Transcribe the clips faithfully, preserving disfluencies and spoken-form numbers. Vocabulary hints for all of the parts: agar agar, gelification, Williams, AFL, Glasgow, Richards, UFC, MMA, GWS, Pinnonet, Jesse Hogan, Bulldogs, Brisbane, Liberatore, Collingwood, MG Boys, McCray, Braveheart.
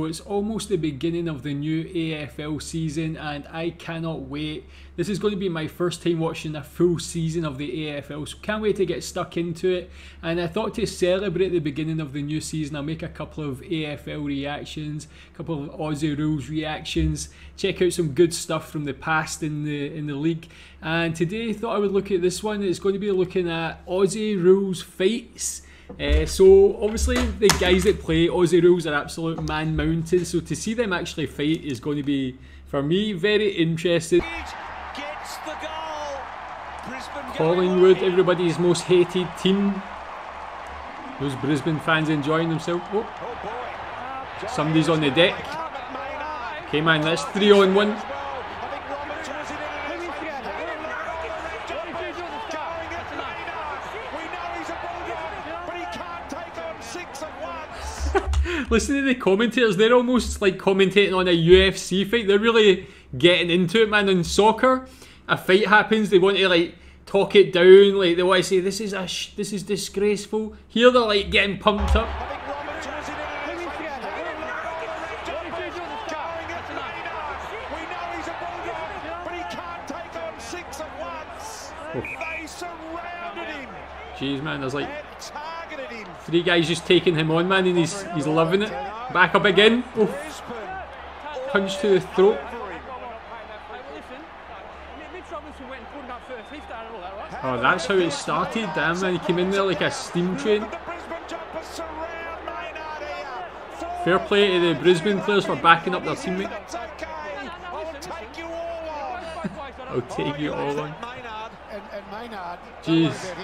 It's almost the beginning of the new A F L season and I cannot wait. This is going to be my first time watching a full season of the A F L, so can't wait to get stuck into it. And I thought to celebrate the beginning of the new season, I'll make a couple of A F L reactions, a couple of Aussie rules reactions, check out some good stuff from the past in the in the league. And today I thought I would look at this one. It's going to be looking at Aussie rules fights. Uh, so obviously the guys that play Aussie rules are absolute man mountains, so to see them actually fight is going to be, for me, very interesting. Gets the goal. Collingwood, everybody's most hated team. Those Brisbane fans enjoying themselves. Oh. Somebody's on the deck. Okay man, that's three on one. Listen to the commentators, they're almost like commentating on a U F C fight. They're really getting into it, man. In soccer, a fight happens, they want to like talk it down, like they want to say this is a sh this is disgraceful. Here they're like getting pumped up. Jeez man, there's like three guys just taking him on, man, and he's he's loving it. Back up again. Oh. Punch to the throat. Oh, that's how it started. Damn, man, he came in there like a steam train. Fair play to the Brisbane players for backing up their teammate. I'll take you all on. Jeez.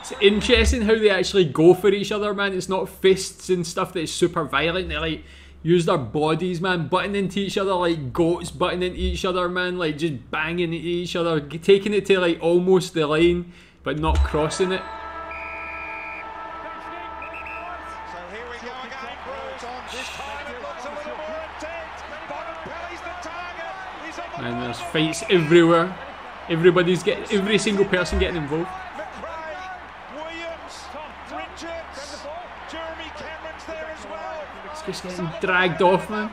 It's interesting how they actually go for each other, man. It's not fists and stuff that's super violent. They like use their bodies, man, butting into each other like goats, butting into each other, man, like just banging into each other, taking it to like almost the line, but not crossing it. So here we go again, this time it looks a little more intense, but Pelly's the target. Man, there's fights everywhere. Everybody's getting, every single person getting involved. McCray, Williams, Richards, Jeremy Cameron's there as well. It's just getting dragged off, man.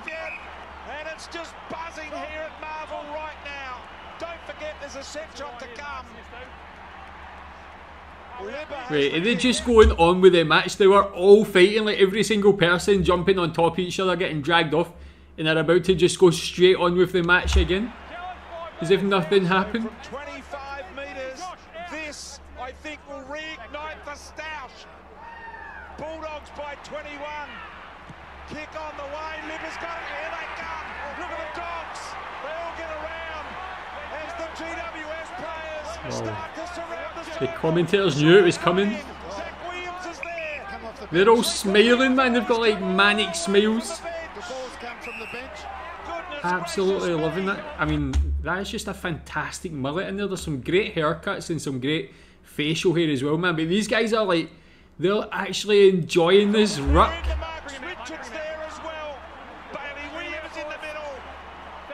And it's just buzzing here at Marvel right now. Don't forget there's a set shot to come. Wait, are they just going on with the match? They were all fighting, like every single person jumping on top of each other, getting dragged off, and they're about to just go straight on with the match again. As if nothing happened. From twenty-five metres, this I think will reignite the stoush. Bulldogs by twenty-one. Kick on the way. Livers got it. Here they come. Look at the Dogs. They all get around as the G W S players oh. start to surround the The commentators knew it was coming. Zach Williams is there. They're all smiling, man. They've got like manic smiles. The balls come from the bench. Absolutely loving that. I mean, that is just a fantastic mullet in there. There's some great haircuts and some great facial hair as well, man. But these guys are like, they're actually enjoying this ruck. Richards there as well. Bailey Williams in the middle.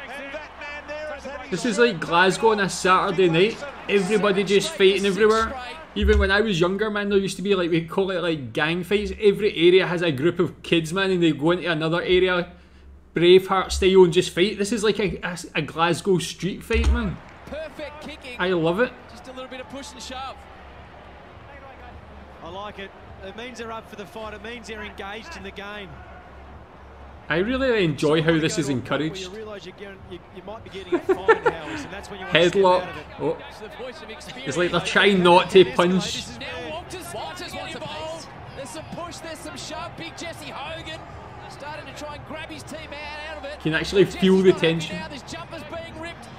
And that man there is heavy. This is like Glasgow on a Saturday night. Everybody just fighting everywhere. Even when I was younger, man, there used to be like, we call it like gang fights. Every area has a group of kids, man, and they go into another area, Braveheart style, and just fight. This is like a, a, a Glasgow street fight, man. Perfect kicking. I love it. Just a little bit of push and shove. I like it. It means they're up for the fight. It means they're engaged in the game. I really enjoy so how this is encouraged. You realise you're getting, you, you might be getting a fine house, and that's when you want headlock. To oh. It's like they're trying not to punch. There's some push. There's some shove. Big Jesse Hogan. Starting to try and grab his team out, out of it. Can actually feel the tension.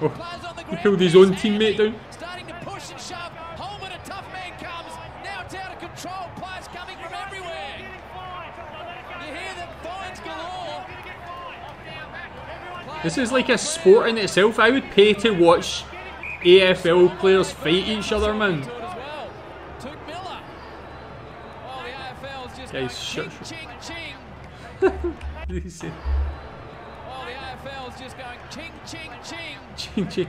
Oh, he pulled his own teammate down. Starting to push and shove. Holman, a tough man comes. Now it's out of control. Players coming from everywhere. You hear them, fines galore. This is like a sport in itself. I would pay to watch A F L players fight each other, man. Guys, shut up. What did he say? Oh, the A F L's just going ching, ching, ching. Ching, ching.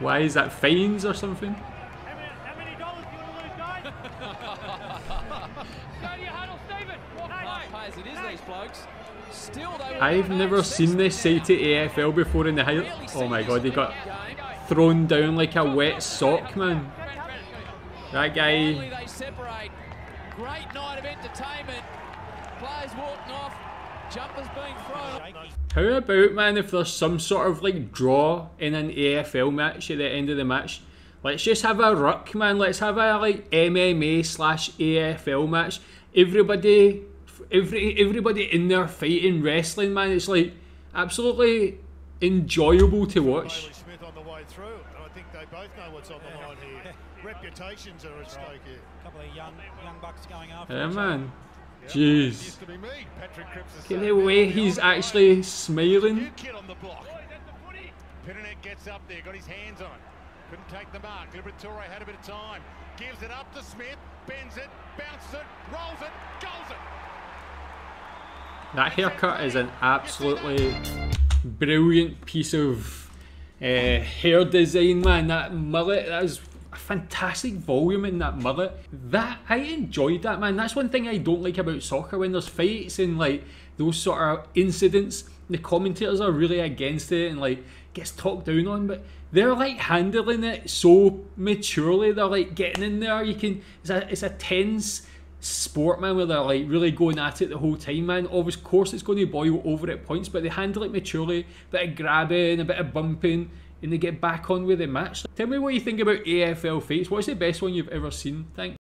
Why is that fines or something? How many, how many dollars do you want to lose, guys? Go to your huddle, Stephen. What? Nice players it is, these blokes. I've never seen this side to A F L before in the high. Oh my god, they got thrown down like a wet sock, man. That guy. Great night of entertainment. Players walking off. Jumpers being thrown. How about, man, if there's some sort of like draw in an A F L match at the end of the match? Let's just have a ruck, man. Let's have a like M M A slash A F L match. Everybody. Every, everybody in there fighting wrestling, man. It's like absolutely enjoyable to watch. Smith on the way through, and I think they both know what's on the line here. Reputations are at stake here. A couple of young, young bucks going after. Yeah, man. Yep. Jeez. Look at the way he's actually smiling. Pinnonet gets up there, got his hands on. Couldn't take the mark. Liberatore had a bit of time. Gives it up to Smith. Bends it. Bounces it. Rolls it. Goals it. That haircut is an absolutely brilliant piece of uh, hair design, man. That mullet, that is a fantastic volume in that mullet. That, I enjoyed that, man. That's one thing I don't like about soccer, when there's fights and like those sort of incidents, the commentators are really against it and like gets talked down on, but they're like handling it so maturely. They're like getting in there. You can, it's a, it's a tense sport, man, where they're like really going at it the whole time, man. Of course it's going to boil over at points, but they handle it maturely. A bit of grabbing, a bit of bumping, and they get back on with the match. Tell me what you think about A F L fights. What's the best one you've ever seen? Thanks.